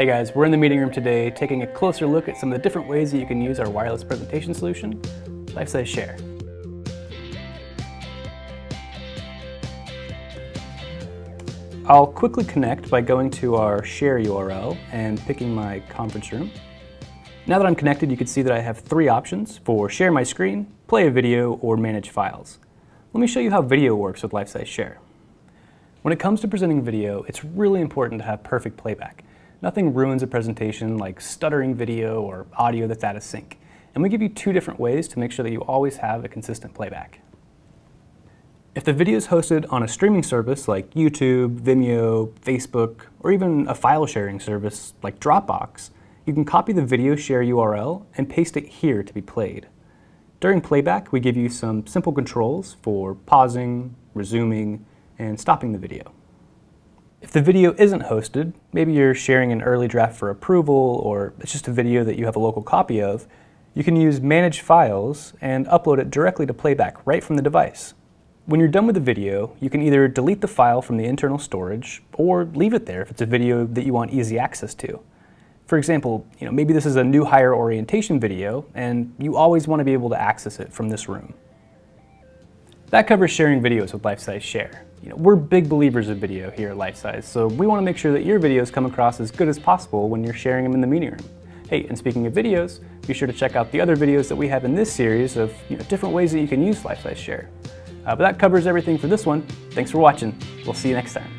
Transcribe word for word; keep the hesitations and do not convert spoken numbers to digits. Hey guys, we're in the meeting room today taking a closer look at some of the different ways that you can use our wireless presentation solution, LifeSize Share. I'll quickly connect by going to our Share U R L and picking my conference room. Now that I'm connected, you can see that I have three options for Share My Screen, Play a Video, or Manage Files. Let me show you how video works with LifeSize Share. When it comes to presenting video, it's really important to have perfect playback. Nothing ruins a presentation like stuttering video or audio that's out of sync. And we give you two different ways to make sure that you always have a consistent playback. If the video is hosted on a streaming service like YouTube, Vimeo, Facebook, or even a file sharing service like Dropbox, you can copy the video share U R L and paste it here to be played. During playback, we give you some simple controls for pausing, resuming, and stopping the video. If the video isn't hosted, maybe you're sharing an early draft for approval, or it's just a video that you have a local copy of, you can use Manage Files and upload it directly to playback right from the device. When you're done with the video, you can either delete the file from the internal storage or leave it there if it's a video that you want easy access to. For example, you know, maybe this is a new hire orientation video and you always want to be able to access it from this room. That covers sharing videos with LifeSize Share. You know, we're big believers of video here at LifeSize, so we want to make sure that your videos come across as good as possible when you're sharing them in the meeting room. Hey, and speaking of videos, be sure to check out the other videos that we have in this series of you know, different ways that you can use LifeSize Share. Uh, but that covers everything for this one. Thanks for watching. We'll see you next time.